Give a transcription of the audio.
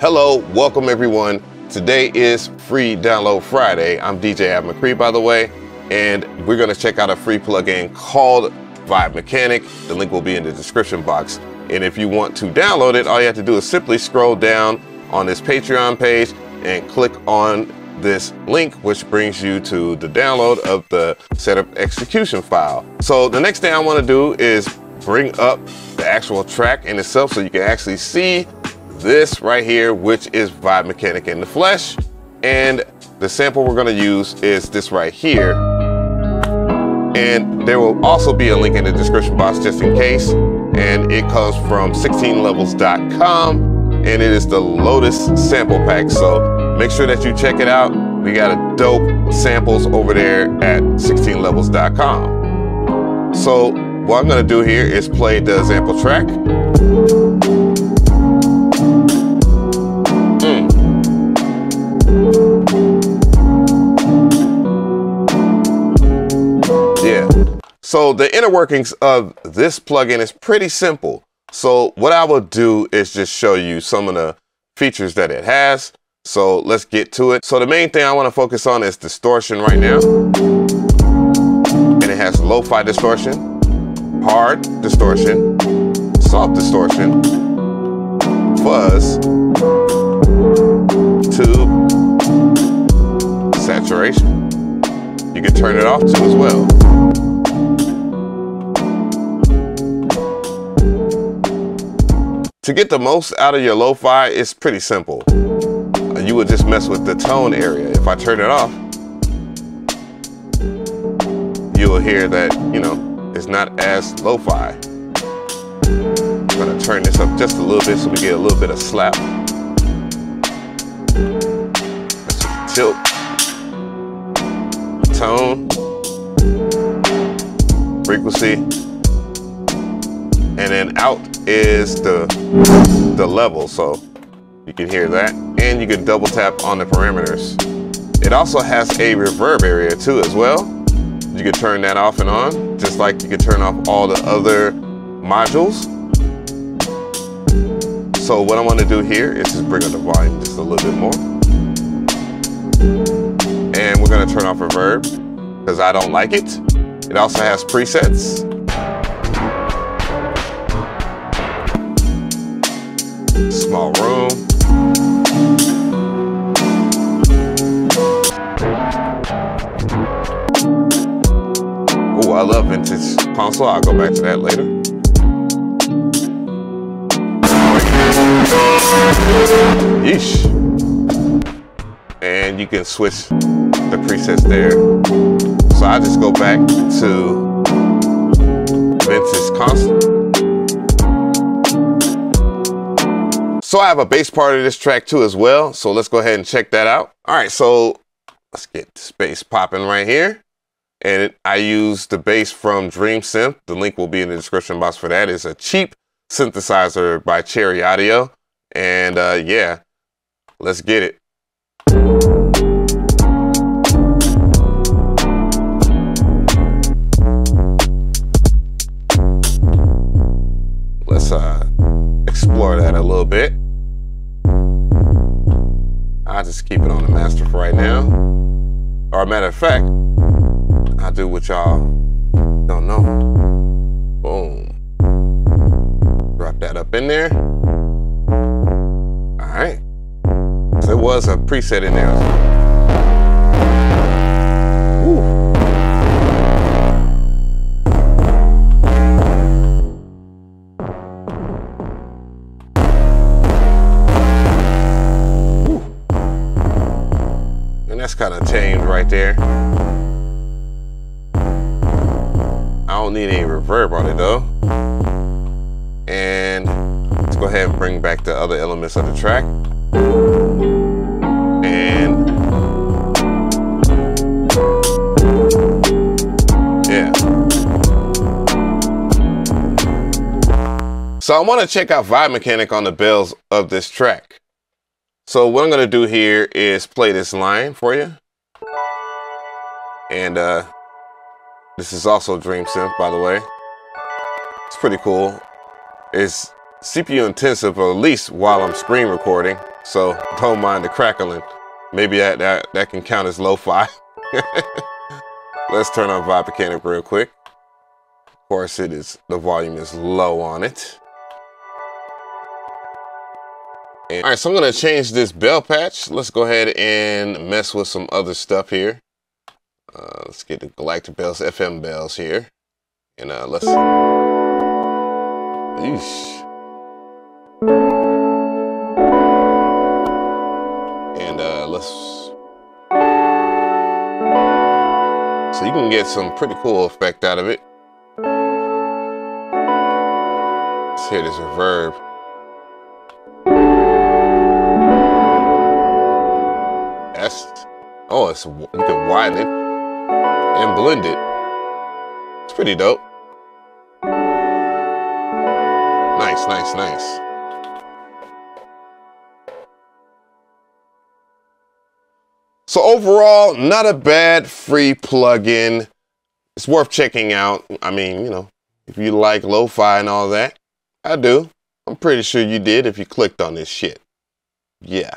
Hello, welcome everyone. Today is Free Download Friday. I'm DJ Ave McCree, by the way, and we're gonna check out a free plugin called Vibe Mechanic. The link will be in the description box. And if you want to download it, all you have to do is simply scroll down on this Patreon page and click on this link, which brings you to the download of the setup execution file. So the next thing I wanna do is bring up the actual track in itself so you can actually see this right here, which is Vibe Mechanic in the flesh. And the sample we're gonna use is this right here. And there will also be a link in the description box just in case. And it comes from 6teenlevels.com and it is the Lotus sample pack. So make sure that you check it out. We got a dope samples over there at 6teenlevels.com. So what I'm gonna do here is play the sample track. So the inner workings of this plugin is pretty simple. So what I will do is just show you some of the features that it has. So let's get to it. So the main thing I want to focus on is distortion right now. And it has lo-fi distortion, hard distortion, soft distortion, fuzz, tube, saturation. You can turn it off too as well. To get the most out of your lo-fi, it's pretty simple. You would just mess with the tone area. If I turn it off, you will hear that, you know, it's not as lo-fi. I'm gonna turn this up just a little bit so we get a little bit of slap. Tilt. Tone. Frequency. And then out is the level, so you can hear that, and you can double tap on the parameters. It also has a reverb area too as well. You can turn that off and on, just like you can turn off all the other modules. So what I want to do here is just bring up the volume just a little bit more, and we're going to turn off reverb because I don't like it. It also has presets. Small room. Oh, I love vintage console. I'll go back to that later. Yeesh. And you can switch the presets there. So I just go back to vintage console. So I have a bass part of this track too as well. So let's go ahead and check that out. All right, so let's get this bass popping right here. And I use the bass from Dream Synth. The link will be in the description box for that. It's a cheap synthesizer by Cherry Audio. And yeah, let's get it. Let's explore that a little bit. I'll just keep it on the master for right now. Or a matter of fact, I'll do what y'all don't know. Boom. Drop that up in there. All right. So there was a preset in there. Woo. That's kind of tamed right there. I don't need any reverb on it though. And let's go ahead and bring back the other elements of the track. And yeah. So I want to check out Vibe Mechanic on the bells of this track. So what I'm gonna do here is play this line for you. And this is also Dream Synth, by the way. It's pretty cool. It's CPU intensive, at least while I'm screen recording. So don't mind the crackling. Maybe that can count as lo-fi. Let's turn on Vibe Mechanic real quick. Of course, the volume is low on it. And, all right, so I'm gonna change this bell patch. Let's go ahead and mess with some other stuff here. Let's get the Galactic Bells, FM Bells here. And let's... Yeesh. And let's... So you can get some pretty cool effect out of it. Let's hear this reverb. That's... Oh, it's, you can widen it and blend it. It's pretty dope. Nice, nice, nice. So overall, not a bad free plugin. It's worth checking out. I mean, you know, if you like lo-fi and all that, I do. I'm pretty sure you did if you clicked on this shit. Yeah.